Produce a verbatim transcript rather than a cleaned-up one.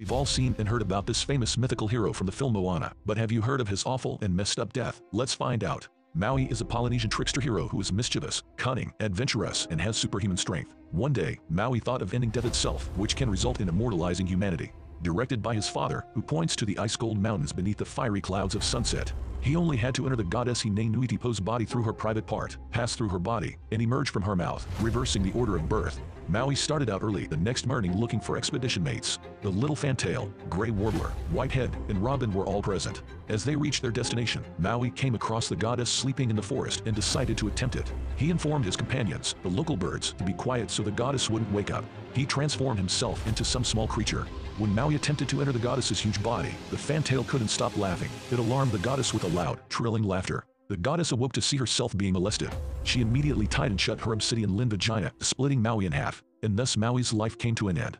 We've all seen and heard about this famous mythical hero from the film Moana, but have you heard of his awful and messed up death? Let's find out. Maui is a Polynesian trickster hero who is mischievous, cunning, adventurous, and has superhuman strength. One day, Maui thought of ending death itself, which can result in immortalizing humanity. Directed by his father, who points to the ice-cold mountains beneath the fiery clouds of sunset, he only had to enter the goddess Hine-Nuitipo's body through her private part, pass through her body, and emerge from her mouth, reversing the order of birth. Maui started out early the next morning looking for expedition mates. The little fantail, gray warbler, whitehead, and robin were all present. As they reached their destination, Maui came across the goddess sleeping in the forest and decided to attempt it. He informed his companions, the local birds, to be quiet so the goddess wouldn't wake up. He transformed himself into some small creature. When Maui attempted to enter the goddess's huge body, the fantail couldn't stop laughing. It alarmed the goddess with a loud, trilling laughter. The goddess awoke to see herself being molested. She immediately tied and shut her obsidian-limbed vagina, splitting Maui in half, and thus Maui's life came to an end.